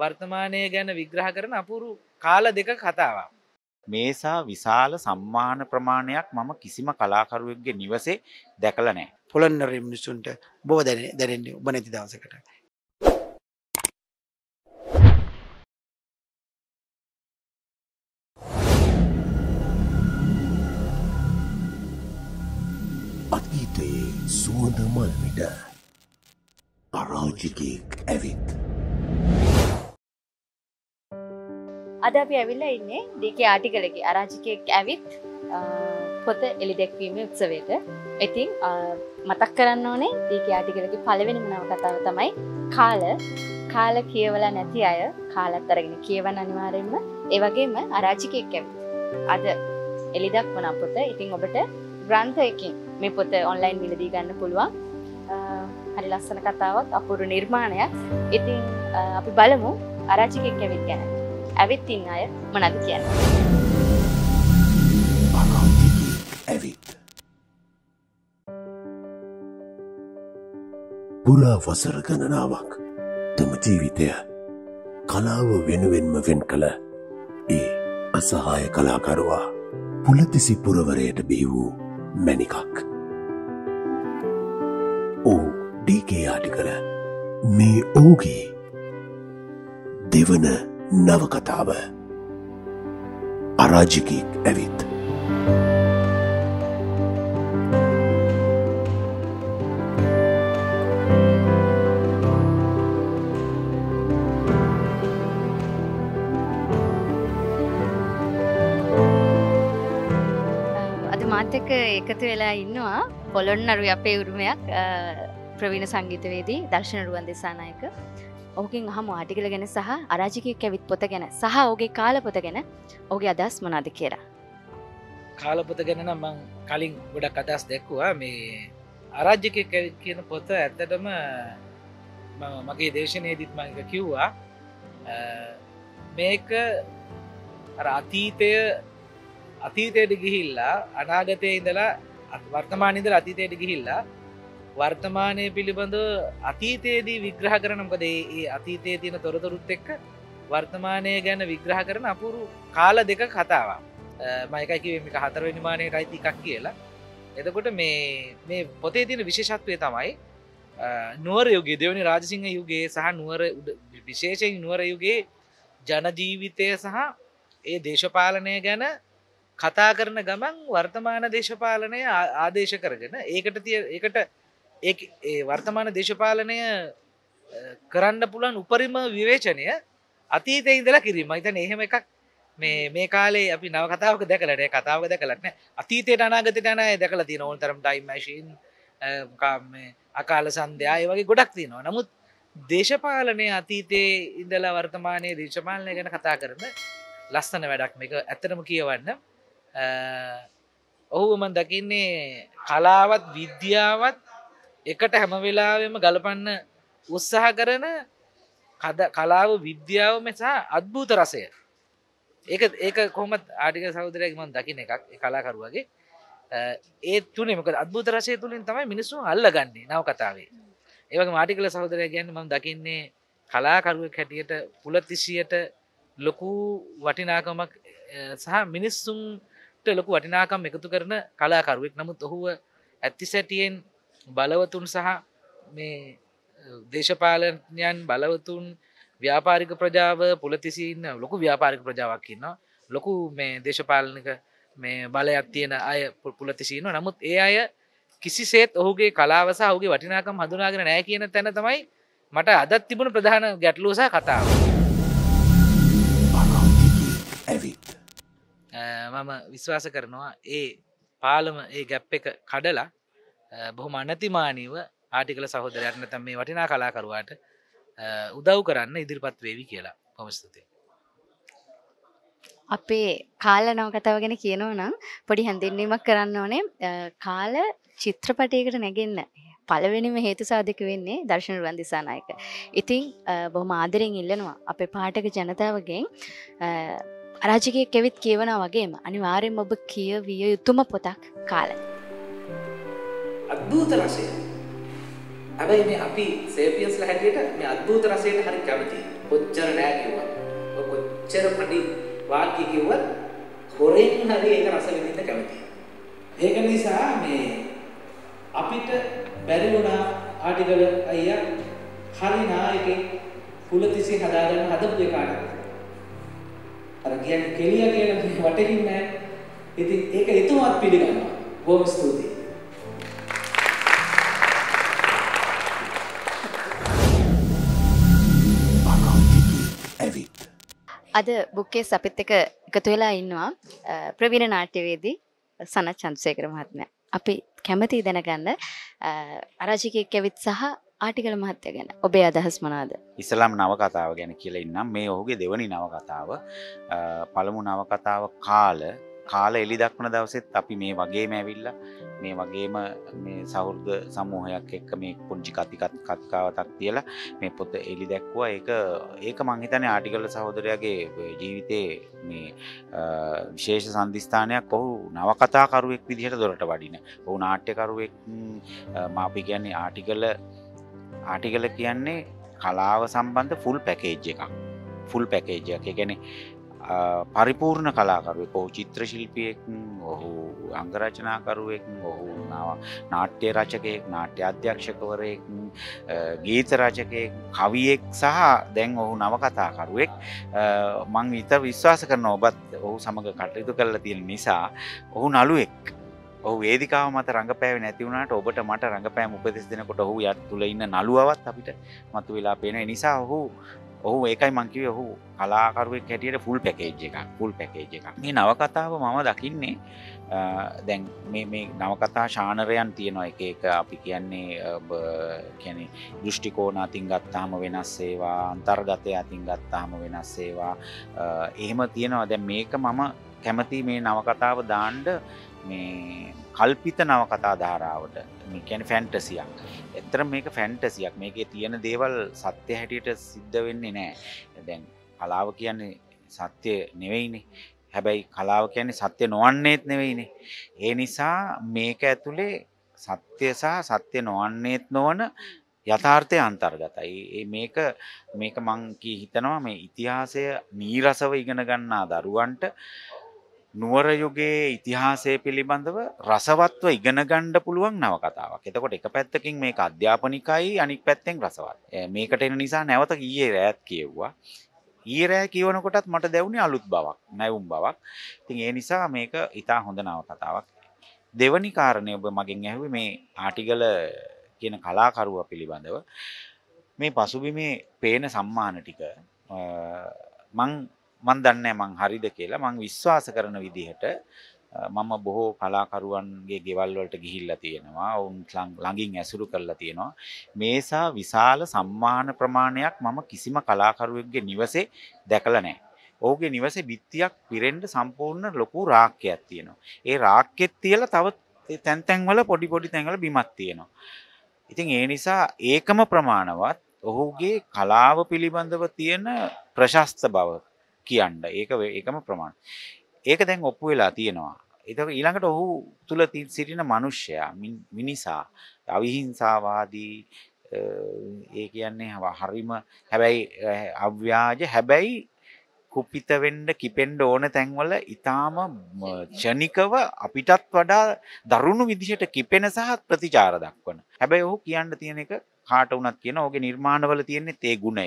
වර්තමානයේ ගැන විග්‍රහ කරන අපූරු කාල දෙක කතාවක්. මේසා විශාල සම්මාන ප්‍රමාණයක් මම කිසිම කලාකරුවෙකුගේ නිවසේ දැකලා නැහැ. පොළොන්නරුවේ මිනිසුන්ට බොහෝ දැනෙන්නේ ඔබ නැති දවසකට. අතීතයේ සුවඳ මල් මිට අරාජිකයෙක් ඇවිත් අද අපි ඇවිල්ලා ඉන්නේ ඩී.කේ. ආටිගලගේ අරාජිකයෙක් ඇවිත් පොත එළිදැක්වීමේ උත්සවයට. ඉතින් මතක් කරන්න ඕනේ ඩී.කේ. ආටිගලගේ පළවෙනිම නවකතාව තමයි කාල. කාල කියවලා නැති අය කාලත් අරගෙන කියවන්න අනිවාර්යෙන්ම. ඒ වගේම අරාජිකයෙක් ඇවිත් අද එළිදැක්වන පොත. ඉතින් ඔබට ග්‍රන්ථයකින් මේ පොත ඔන්ලයින් මිලදී ගන්න පුළුවන්. හරි ලස්සන කතාවක්, අපූර්ව නිර්මාණයක්. ඉතින් අපි බලමු අරාජිකයෙක් ඇවිත් ගැන. ඇවිත් ඉන්න අය මොනවද කියන්නේ? පුරා වසර ගණනාවක් තම ජීවිතය කලාව වෙනුවෙන්ම වෙන් කළ ඒ අසහාය කලාකරුවා පුලතිසි පුරවරයට බිහි වූ මැණිකක්. ඔහු ඩී.කේ. ආටිගල. මේ ඔහුගේ දෙවන නවකතාව අරාජිකයෙක් ඇවිත්. අද මාත් එක්ක එකතු වෙලා ඉන්නවා පොළොන්නරුවේ අපේ උරුමයක් ප්‍රවීණ සංගීතවේදී දර්ශන රුවන්දේසානායක. ඔහුගෙන් අහමු ආටිගල ගැන සහ අරාජිකයෙක් ඇවිත් පොත ගැන සහ ඔහුගේ කාල පොත ගැන ඔහුගේ අදහස් මොනවද කියලා. කාල පොත ගැන නම් මම කලින් ගොඩක් අදහස් දැක්ුවා. මේ අරාජිකයෙක් ඇවිත් කියන පොත ඇත්තටම මගේ දේශනයේදීත් මම ඒක කිව්වා. මේක අර අතීතයට ගිහිල්ලා අනාගතයේ ඉඳලා වර්තමානයේ ඉඳලා අතීතයට ගිහිල්ලා වර්තමානය පිළිබඳ අතීතයේදී විග්‍රහ කරන මොකද ඒ අතීතයේ තියෙන තොරතුරුත් එක්ක වර්තමානය ගැන විග්‍රහ කරන අපූරු කාල දෙක කතාවක්. මම එකයි කිව්වේ මේක හතරවෙනි මානෙට අයිති එකක් කියලා. එතකොට මේ පොතේ තියෙන විශේෂත්වය තමයි නුවර යුගයේ දෙවනි රාජසිංහ යුගයේ සහ නුවර විශේෂයෙන් නුවර යුගයේ ජන ජීවිතය සහ ඒ දේශපාලනය ගැන කතා කරන ගමන් වර්තමාන දේශපාලනය ආදේශ කරගෙන ඒකට ඒ වර්තමාන දේශපාලනය කරන්න පුළුවන් උපරිම විවේචනය අතීතයේ ඉඳලා කිරීම. මම හිතන්නේ එහෙම එකක් මේ කාලේ අපි නව කතාවක දැකලා නැහැ. කතාවක දැකලා නැහැ. අතීතයට අනාගතයට යන අය දැකලා තියෙනවා. ඕන තරම් ටයිම් මැෂින්, මේ අකාල සන්ධ්‍යා, ඒ වගේ ගොඩක් තියෙනවා. නමුත් දේශපාලනයේ අතීතයේ ඉඳලා වර්තමානයේ දේශපාලනය ගැන කතා කරන ලස්සන වැඩක් මේක. ඇත්තටම කියවන්න ඔහු මම දකින්නේ කලාවත් විද්‍යාවත් එකට හැම වෙලාවෙම ගලපන්න උත්සාහ කරන කලාව විද්‍යාව මෙසහ අද්භූත රසය. ඒක කොහොමද ආටිගල සහෝදරයාගේ මම දකින්න එකක් ඒ කලාකරුවාගේ. ඒ තුනේ මොකද අද්භූත රසය තුලින් තමයි මිනිස්සු අල්ලගන්නේ නව කතාවේ. ඒ වගේම ආටිගල සහෝදරයා කියන්නේ මම දකින්නේ කලාකරුවෙක් හැටියට පුලතිසියට ලොකු වටිනාකමක් සහ මිනිස්සුන්ට ලොකු වටිනාකමක් එකතු කරන කලාකරුවෙක්. නමුත් ඔහුව ඇතිසැටියෙන් බලවතුන් සහ මේ දේශපාලනයන් බලවතුන් ව්‍යාපාරික ප්‍රජාව පොලිතිසි ඉන්න ලොකු ව්‍යාපාරික ප්‍රජාවක් ඉන්නවා. ලොකු මේ දේශපාලනික මේ බලයක් තියෙන අය පොලිතිසි ඉන්නවා. නමුත් ඒ අය කිසිසේත් ඔහුගේ කලාව සහ ඔහුගේ වටිනාකම හඳුනාගෙන නැහැ කියන තැන තමයි මට අදත් තිබුණ ප්‍රධාන ගැටලුව සහ කතාව. මම විශ්වාස කරනවා ඒ පාලම ඒ ගැප් එක කඩලා බොහොම අනතිමානීව ආටිගල සහෝදරයාට නැත්නම් මේ වටිනා කලාකරුවාට උදව් කරන්න ඉදිරිපත් වේවි කියලා. බොහොම ස්තුතියි. අපේ කාල නවකතාව ගැන කියනවා නම් පොඩි හැඳින්වීමක් කරන්න ඕනේ. කාල චිත්‍රපටයකට නැගෙන්න පළවෙනිම හේතු සාධක වෙන්නේ දර්ශන රුවන්දිසානායක. ඉතින් බොහොම ආදරෙන් ඉල්ලනවා අපේ පාඨක ජනතාවගෙන් අරාජිකයෙක් ඇවිත් කියවනා වගේම අනිවාර්යයෙන්ම ඔබ කියවිය යුතුම පොතක් කාලය. අද්භූත රසය හැබැයි මේ අපි සේපියන්ස්ලා හැටියට මේ අද්භූත රසයට හරි කැමතියි. කොච්චර නෑ කිව්වත් ඔය කොච්චර පොඩි වාක්‍ය කිව්වත් හොරෙන් හරි ඒක රස විඳින්න කැමතියි. ඒක නිසා මේ අපිට බැරි වුණා ආටිකල් අයියා හරි නායකේ කුලතිසි හදාගන්න හදපු දෙකාට. අර කියන්නේ කෙලිය කියන වටකින් නෑ. ඉතින් ඒක එතුමත් පිළිගන්නවා. බොහොම ස්තුතියි. අද බුක්කේස් අපිත් එක්ක එකතු වෙලා ඉන්නවා ප්‍රවීණ නාට්‍යවේදී සනත් චන්ද්‍රසේකර මහත්මයා. අපි කැමැතියි දැනගන්න අරාජිකයෙක් එවිත් සහ ආටිකල් මහත්මයා ගැන ඔබේ අදහස් මොනවාද? ඉස්ලාම් නවකතාව ගැන කියලා ඉන්නම්. මේ ඔහුගේ දෙවනි නවකතාව. පළමු නවකතාව කාල එළි දක්වන දවසෙත් අපි මේ වගේම ඇවිල්ලා මේ වගේම මේ සහෘද සමූහයක් එක්ක මේ පුංචි කතිකාවතක් තියලා මේ පොත එළි දැක්වුවා. ඒක මම හිතන්නේ ආටිකල් සහෝදරයාගේ ජීවිතේ මේ විශේෂ සම්දිස්ථානයක්. ඔහු නවකතා කරුවෙක් විදිහට දොරට වඩින. ඔහු නාට්‍යකරුවෙක්. මම අපි කියන්නේ ආටිකල් කියන්නේ කලාව සම්බන්ධ ෆුල් පැකේජ් එකක්. ෆුල් පැකේජ් එකක්. ඒ කියන්නේ පරිපූර්ණ කලාකරුවෙක්. ඔහු චිත්‍ර ශිල්පියෙක්, ඔහු අංගරචනාකරුවෙක්, ඔහු නාට්‍ය රචකයෙක්, නාට්‍ය අධ්‍යක්ෂකවරයෙක්, ගීත රචකයෙක්, කවියෙක් සහ දැන් ඔහු නවකතාකරුවෙක්. මම විශ්වාස කරනවා ඔබත් ඔහු සමග කටයුතු කරලා තියෙන නිසා ඔහු නළුවෙක්. ඔහු වේදිකාව මත රඟපෑවේ නැති වුණාට ඔබට මට රඟපෑම උපදෙස් දෙනකොට ඔහු යත් තුල ඉන්න නළුවවත් අපිට මතුවලා පේන. ඒ නිසා ඔහු ඒකයි මං කිව්වේ ඔහු කලාකරුවෙක් හැටියට ෆුල් පැකේජ් එකක්. මේ නවකතාව මම දකින්නේ දැන් මේ නවකතා ශානරයන් තියෙනවා. එක අපි කියන්නේ දෘෂ්ටි කෝණ අතින් ගත්තාම වෙනස් ඒවා, අන්තර්ගතය අතින් ගත්තාම වෙනස් ඒවා එහෙම තියෙනවා. දැන් මේක මම කැමති මේ නවකතාව දාන්න මේ කල්පිත නවකතා ධාරාවට. මේ කියන්නේ ෆැන්ටසියක්. ඇත්තටම මේක ෆැන්ටසියක්. මේකේ තියෙන දේවල් සත්‍ය හැටියට සිද්ධ වෙන්නේ නැහැ. දැන් කලාව කියන්නේ සත්‍ය නෙවෙයිනේ. හැබැයි කලාව කියන්නේ සත්‍ය නොවන්නේත් නෙවෙයිනේ. ඒ නිසා මේක ඇතුලේ සත්‍ය සහ සත්‍ය නොවන්නේත් නොවන යථාර්ථය අන්තර්ගතයි. මේක මං හිතනවා මේ ඉතිහාසය නීරසව ඉගෙන ගන්නා දරුවන්ට නුවර යුගයේ ඉතිහාසය පිළිබඳව රසවත්ව ඉගෙන ගන්න පුළුවන් නවකතාවක්. එතකොට එක පැත්තකින් මේක අධ්‍යාපනිකයි, අනිත් පැත්තෙන් රසවත්. මේකට එන නිසා නැවත ඊයේ රෑත් කියෙව්වා. ඊයේ රෑ කියවනකොටත් මට දැනුනේ අලුත් බවක්, නැවුම් බවක්. ඉතින් ඒ නිසා මේක ඉතා හොඳ නවකතාවක්. දෙවනි කාරණේ ඔබ මගෙන් ඇහුවේ මේ ආටිකල් කියන කලාකරුවා පිළිබඳව මේ පසුබිමේ පේන සම්මාන ටික මන් දන්නේ මං හරිද කියලා. මං විශ්වාස කරන විදිහට මම බොහෝ කලාකරුවන්ගේ ගෙවල් වලට ගිහිල්ලා තියෙනවා. ඔවුන් ළඟින් ඇසුරු කරලා තියෙනවා. මේසා විශාල සම්මාන ප්‍රමාණයක් මම කිසිම කලාකරුවෙක්ගේ නිවසේ දැකලා නැහැ. ඔහුගේ නිවසේ බිත්තියක් පිරෙන්න සම්පූර්ණ ලොකු රාක්කයක් තියෙනවා. ඒ රාක්කෙත් තියලා තව තැන් තැන් වල පොඩි පොඩි තැන් වල බිමක් තියෙනවා. ඉතින් ඒ නිසා ඒකම ප්‍රමාණවත් ඔහුගේ කලාව පිළිබඳව තියෙන ප්‍රශස්ත බව කියන්න ඒකම ප්‍රමාණ. ඒක දැන් ඔප්පු වෙලා තියෙනවා. ඒක ඊළඟට ඔහු තුල සිටින මිනිසයා මිනිසා අවිහිංසාවාදී, ඒ කියන්නේ හරිම හැබැයි අව්‍යාජ, හැබැයි කුපිත වෙන්න කිපෙන්න ඕන තැන්වල ඊටාම ජනිකව අපිටත් වඩා දරුණු විදිහට කිපෙන සහ ප්‍රතිචාර දක්වන. හැබැයි ඔහු කියන්න තියෙන එක කාට වුණත් කියන ඔහුගේ නිර්මාණවල තියෙන්නේ තේ ගුණය.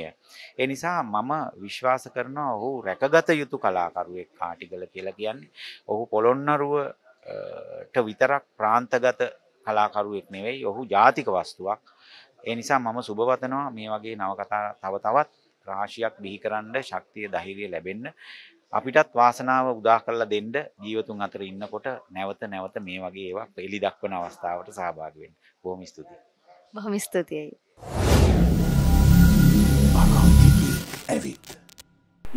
ඒ නිසා මම විශ්වාස කරනවා ඔහු රැකගත යුතු කලාකරුවෙක් ආටිකල් කියලා කියන්නේ. ඔහු පොළොන්නරුවට විතරක් ප්‍රාන්තගත කලාකරුවෙක් නෙවෙයි. ඔහු ජාතික වස්තුවක්. ඒ නිසා මම සුබවතනවා මේ වගේ නවකතා තව තවත් රාශියක් බිහිකරන්න ශක්තිය ධෛර්යය ලැබෙන්න අපිටත් වාසනාව උදා කරලා දෙන්න ජීවතුන් අතර ඉන්නකොට නැවත නැවත මේ වගේ ඒවා එළි දක්වන අවස්ථාවට සහභාගී වෙන්න. බොහොම ස්තුතියි. බොහොම ස්තුතියි.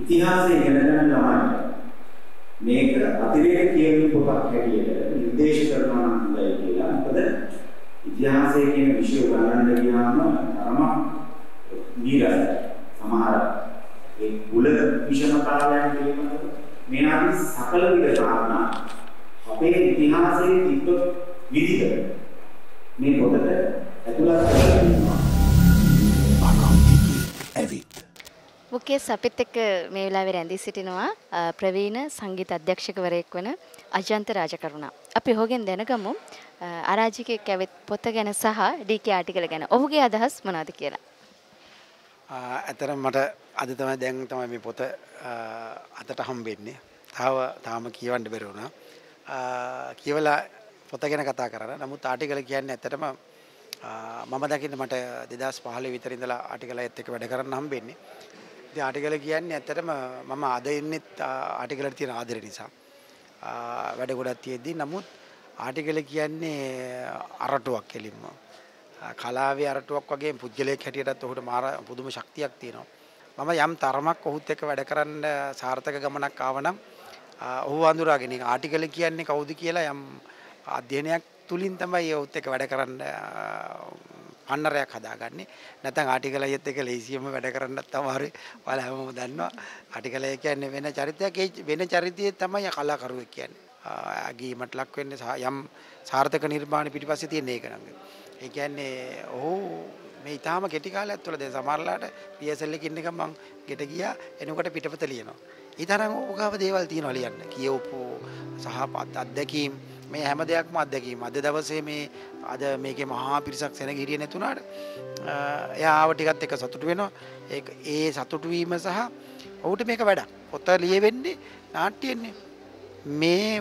ඉතිහාසය ඉගෙන ගන්න ගමන් මේක අතිරේක කියන පොතක් හැටියට නිර්දේශ කරනවා නම් හොඳයි කියලා. මොකද ඉතිහාසය කියන විෂය උගන්වන්න ගියාම තරම නීරසයි. සමහර ඒ කුල විෂමතාවයන් පිළිබඳව මේ අපි සකල විද කාරණා අපේ ඉතිහාසයේ තිබ්බ විදිහ මේ පොතට Bookcase අපිත් එක්ක මේ වෙලාවේ රැඳී සිටිනවා ප්‍රවීණ සංගීත අධ්‍යක්ෂකවරයෙක් වෙන අජන්ත රාජකරුණා. අපි හොගෙන් දැනගමු අරාජිකයෙක් ඇවිත් පොත ගැන සහ ඩී.කේ. ආටිගල ගැන. ඔහුගේ අදහස් මොනවද කියලා? අතරම මට අද තමයි දැන් තමයි මේ පොත අතට හම්බෙන්නේ. තාම කියවන්න බැරි වුණා. කියවලා පොත ගැන කතා කරා. නමුත් ආටිගල කියන්නේ ඇත්තටම මම දකින්න මට 2015 විතර ඉඳලා ආටිගලයත් එක්ක වැඩ කරන්න හම්බෙන්නේ. ද ආටිකල් කියන්නේ ඇත්තටම මම අද ඉන්නෙත් ආටිකල්ට තියෙන ආදරේ නිසා වැඩ ගොඩක් තියෙද්දි නමුත් ආටිකල් කියන්නේ අරටුවක් කෙලින්ම කලාවේ අරටුවක් වගේ පුද්ගලයෙක් හැටියටත් ඔහුට මාර පුදුම ශක්තියක් තියෙනවා මම යම් තරමක් ඔහුත් එක්ක වැඩ කරන්න සාර්ථක ගමනක් ආවනම් ඔහු අඳුරාගෙන ආටිකල් කියන්නේ කවුද කියලා යම් අධ්‍යයනයක් තුලින් තමයි ඔහුත් එක්ක වැඩ කරන්න අන්නරයක් හදාගන්නේ නැත්නම් ආටිකලයත් එක ලේසියෙන්ම වැඩ කරන්නත් අමාරුයි බලවම දන්නවා ආටිකලය කියන්නේ වෙන චරිතයක් ඒ වෙන චරිතයේ තමයි කලාකරුවෙක් කියන්නේ ඇගීමට ලක් වෙන්නේ යම් සාර්ථක නිර්මාණ පිටිපස්සේ තියෙන එක නංග ඒ කියන්නේ ඔහු මේ ඊටාම කෙටි කාලයක් තුළ දැන් සමහරලාට PSL එකකින් එක මම ගෙට ගියා එනකොට පිටපත ලියනවා ඊතරම් ඕකාව දේවල් තියනවා ලියන්න කියවපු සහපත් අත්දැකීම් මේ හැම දෙයක්ම අත්දැකීම අද දවසේ මේ අද මේකේ මහා පිරිසක් සෙනග හිටියේ නැතුණාට එයාව ටිකක් එක සතුටු වෙනවා ඒක ඒ සතුටු වීම සහ ඔහුට මේක වැඩක් පොත ලියවෙන්නේ නාට්‍යන්නේ මේ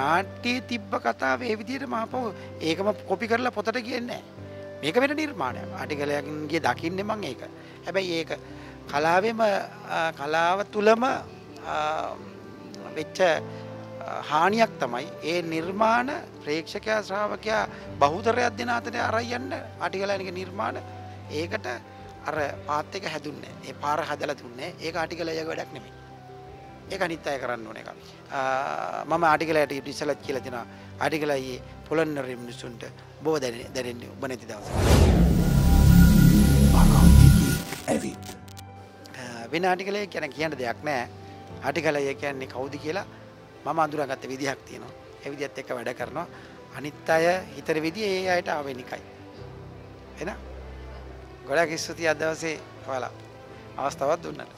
නාට්‍යයේ තිබ්බ කතාව මේ විදිහටම ආපහු ඒකම කොපි කරලා පොතට කියන්නේ නැහැ මේක වෙන නිර්මාණයක් ආටිකලයන්ගේ දකින්නේ මම ඒක හැබැයි ඒක කලාවෙම කලාව තුලම වෙච්ච हानियक तमई ये निर्माण प्रेक्षक्या श्रावक्या बहुतरे अध्ययनातने आरायण्ड आटिकला इनके निर्माण एक अट अरे आते का हदुन्ने ये पार हदला दुन्ने एक आटिकला जग वैडक नहीं एक अनित्य करने होने का मामा आटिकला ये डिसलत किला जना आटिकला ये पुलन नरीम निशुंट बहुत दरे दरे बने थी दावस बिना आटिकला ये क्या ना किया ना देखने आटिकला ये क्या निकाउदी किला මම අඳුරගත්ත විදිහක් තියෙනවා. ඒ විදිහත් එක්ක වැඩ කරනවා. අනිත් අය හිතර විදිහ ඒ අයට ආවෙනිකයි. එන ගොඩක් ස්තුතියි අද දවසේ ඔයාලා අවස්ථාවක් දුන්නට.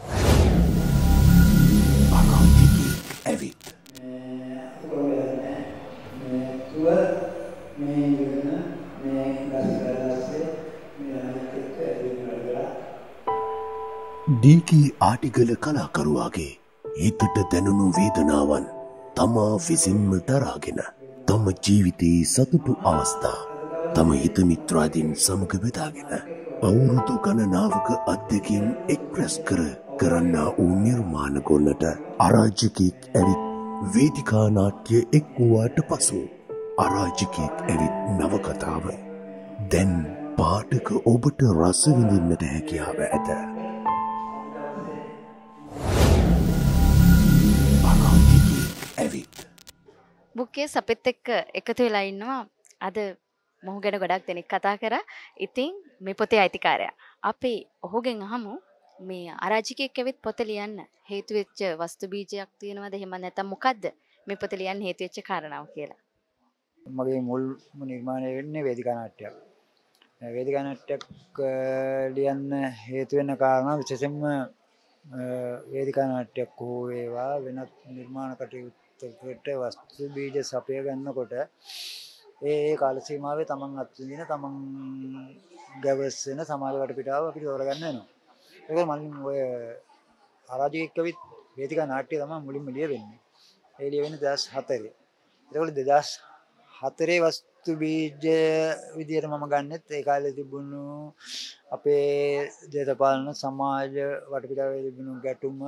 D.K. ආටිගල කලාකරුවාගේ හිතට දැනුණු වේදනාවන් तम विसिम तरागिन तम जीविते सतुटु अवस्था तम हित मित्रादीन समक बेदागिन अवृतु गणनावक अध्ययन एक्रेस्कर करना उ निर्माण गोनट अराजकीक एवित वेदिका नाट्य एक्वाट पसु अराजकीक एवित नवकथाव देन पाठक ओबट रस विंदिन्नट හැකියාව ඇත Bookcase අපිත් එක්ක එකතු වෙලා ඉන්නවා අද මොහු ගැන ගොඩක් දෙනෙක් කතා කරා ඉතින් මේ පොතේ අයිතිකාරයා අපි ඔහුගෙන් අහමු මේ අරාජිකයෙක් ඇවිත් පොත ලියන්න හේතු වෙච්ච වස්තු බීජයක් තියෙනවද එහෙම නැත්නම් මොකද්ද මේ පොත ලියන්න හේතු වෙච්ච කාරණාව කියලා මගේ මුල් නිර්මාණය වෙන්නේ වේදිකා නාට්‍යයක් වේදිකා නාට්‍යයක් ලියන්න හේතු වෙන කාරණා විශේෂයෙන්ම වේදිකා නාට්‍යයක් හෝ වේවා වෙනත් නිර්මාණ කටයුතු वस्तु बीज सपेगनकोट ये काल सीमा तमं अत्न तमं गवसन सामज पटपीटा अभी मल अराजक वेदिक नाट्य तम मुड़ी मुलियवेन्न दास हतरे इतने दास हतरे वस्तु बीज विधि मम गण्य काल दिबुनु अपे जयतपालन समाज वटपीटा दिबुनु गटुम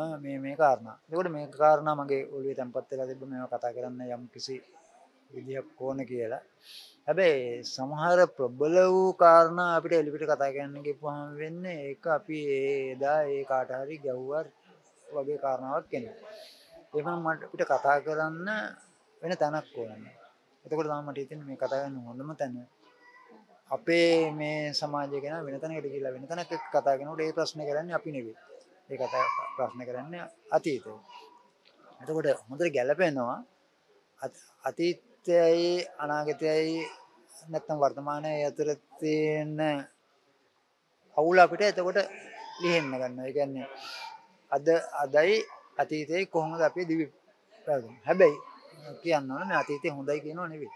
मे कारण इतने मे कारण मगे उल्वे तंपत्ति मे कथा करना यम किसी विधि कौन की अबे संहार प्रबलव कारण अभी एलिपिट कथा करने एक अभी एक आटारी गौवर वगे कारण मट कथा करना तना එතකොට තමයි මට හිතෙන්නේ මේ කතා කරන හොඳම තැන අපේ මේ සමාජය ගැන වෙන තැනකට ගිහිල්ලා වෙන තැනක කතා කරනකොට ඒ ප්‍රශ්නේ කරන්නේ අපි නෙවෙයි. ඒ කතා ප්‍රශ්නේ කරන්නේ අතීතය. එතකොට හොඳට ගැළපෙනවා අතීතයයි අනාගතයයි නැත්නම් වර්තමාන යතරතින අවුල අපිට එතකොට ලිහෙන්න ගන්නවා. ඒ කියන්නේ අද අදයි අතීතේ කොහොමද අපි දිවි පැවතුනේ. හැබැයි කියන්න ඕනේ මේ අතීතේ හොඳයි කියනෝ නෙවෙයි.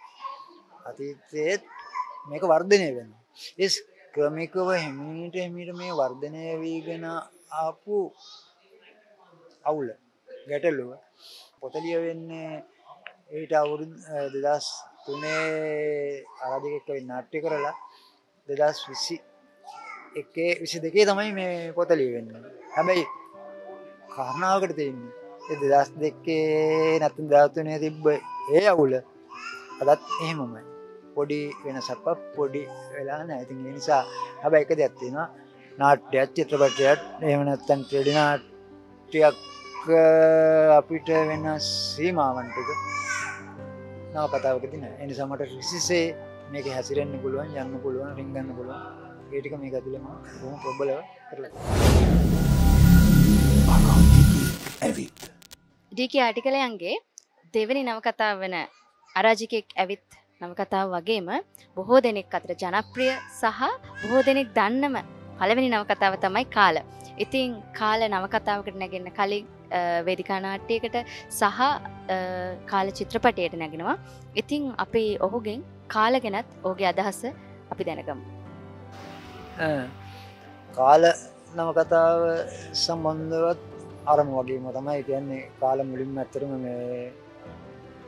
අතීතයේ මේක වර්ධනය වෙනවා. ඒ ක්‍රමිකව හැමීට මේ වර්ධනය වීගෙන ආපු අවුල ගැටලුව පොතලිය වෙන්නේ ඊට අවුරුදු 2003 ආරාධිකෙක් වෙන්න නාට්‍ය කරලා 2021 22 තමයි මේ පොත ලියවෙන්නේ. හැබැයි කාරණාවකට තියෙන්නේ ඒ 2002 නැත්නම් 2003 තිබ්බ ඒ අවුල අදත් එහෙමමයි. පොඩි වෙනසක් පොඩි වෙලා නැහැ. ඉතින් ඒ නිසා හැබැයි එක දෙයක් තියෙනවා නාට්‍යයක් චිත්‍රපටයක් එහෙම නැත්නම් ටෙලි නාට්‍යයක් අපිට වෙන සීමාවන් ටික නවකතාවකදී නැහැ. ඒ නිසා මට විශේෂයෙන් මේක හැසිරෙන්න පුළුවන් යන්න පුළුවන් රින්ගන්න පුළුවන් ඒ ටික මේක ඇතුළේ මම කොහොම ප්‍රබලව කරලා තියෙනවා. එවිත් ඩී.කේ. ආටිගලයන්ගේ දෙවෙනි නවකතාව වෙන අරාජිකයෙක් ඇවිත් නවකතාව වගේම බොහෝ දෙනෙක් අතර ජනප්‍රිය සහ බොහෝ දෙනෙක් දන්නම පළවෙනි නවකතාව තමයි කාල. ඉතින් කාල නවකතාවකට නැගෙන්න කලින් වේදිකා නාට්‍යයකට සහ කාල චිත්‍රපටයට නැගෙනවා. ඉතින් අපි ඔහුගෙන් කාල ගැනත් ඔහුගේ අදහස අපි දැනගමු. කාල නවකතාව සම්බන්ධවත් අරම වගේම තමයි කියන්නේ කාල මුලින්ම ඇත්තටම මේ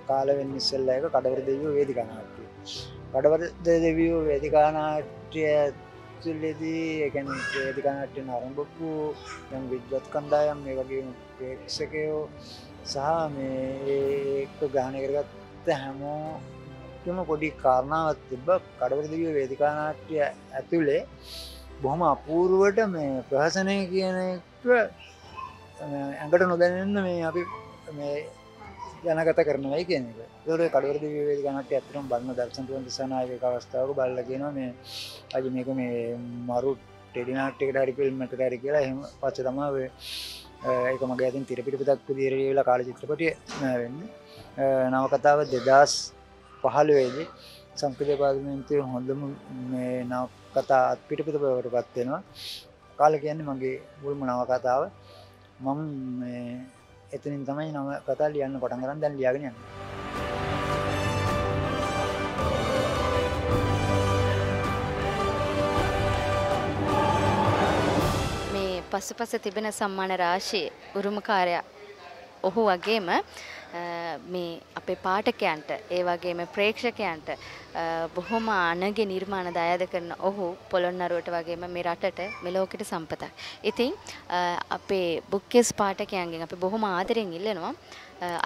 කාල වෙන ඉස්සෙල්ලා එක කඩවර දෙවියෝ වේදිකා නාට්‍ය. කඩවර දෙවියෝ වේදිකා නාට්‍ය ඇතුළේදී ඒ කියන්නේ වේදිකා නාට්‍යන ආරම්භකු යම් විද්වත් කණ්ඩායම් මේ වගේම ප්‍රේක්ෂකයෝ සහ මේ එක්ක ග්‍රහණය කරගත්ත හැමෝටම පොඩි කාරණාවක් තිබ්බා. කඩවර දෙවියෝ වේදිකා නාට්‍ය ඇතුලේ බොහොම අපූර්වට මේ ප්‍රහසනය කියන එක ඇඟට නොදැනෙන්න මේ අපි මේ ජනගත කරනවායි කියන එක. ඒතකොට කඩවර දිව්‍ය වේදිකා නාට්‍ය ඇත්තටම බල්ම දර්ශන තුන දිසානායක අවස්ථාවක බලලා කියනවා මේ අද මේක මේ මරු ටෙලි නාට්‍යයකට හරි ෆිල්ම් එකකට හරි කියලා එහෙම පස්සේ තමයි ඒක මගේ අතින් තිරපිට පුතක් විදියට වෙලා කාල චිත්‍රපටිය වෙන්නේ. නවකතාව 2015 දී සංස්කෘතික පාර්ලිමේන්තුවේ හොඳම මේ නවකතා අත්පිට පුත බවටපත් වෙනවා. කාල කියන්නේ මගේ මුල්ම නවකතාව. මම මේ එතනින් තමයි නම කතා ලියන්න පටන් ගන්න දැන් ලියාගෙන යන්නේ. මේ පසුපස තිබෙන සම්මාන රාශිය උරුමකාරයා ඔහු වගේම මේ අපේ පාඨකයන්ට ඒ වගේම ප්‍රේක්ෂකයන්ට බොහොම අනගේ නිර්මාණ දායද කරන ඔහු පොළොන්නරුවට වගේම මේ රටට මේ ලෝකෙට සම්පතක්. ඉතින් අපේ බුක්කේස් පාඨකයන්ගෙන් අපි බොහොම ආදරෙන් ඉල්ලනවා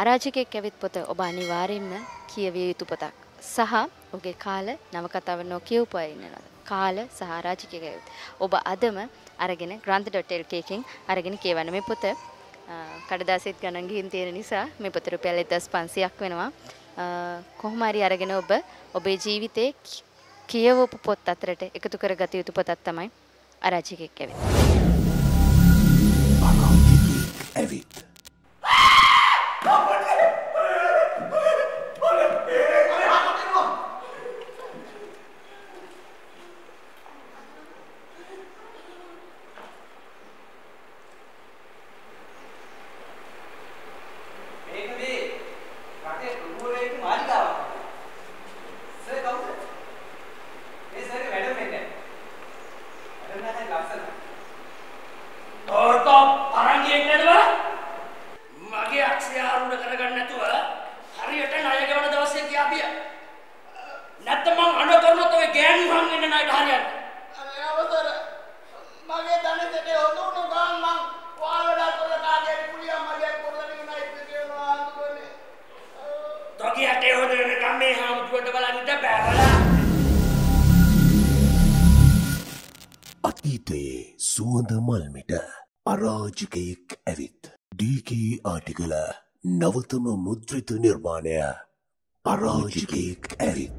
අරාජිකයෙක් ඇවිත් පොත ඔබ අනිවාර්යෙන්ම කියවිය යුතු පොතක් සහ ඔබේ කාල නවකතාව නොකියපුවා ඉන්නවා. කාල සහ අරාජිකයෙක් ඇවිත් ඔබ අදම අරගෙන granth.lk එකෙන් අරගෙන කියවන්න. මේ පොත කඩදාසිත් ගණන් ගිහින් තියෙන නිසා මේ පොත රුපියල් 1500ක් වෙනවා. කොහොම හරි අරගෙන ඔබ ඔබේ ජීවිතේ කියවපු පොත් අතරට එකතු කරගත යුතු පොතක් තමයි අරාජිකයෙක් ඇවිත්. අතීතයේ සුවඳ මල්මිට අරාජිකයෙක් ඇවිත් ඩී.කේ. ආටිගල නවතම මුද්‍රිත නිර්මාණය අරාජිකයෙක් ඇවිත්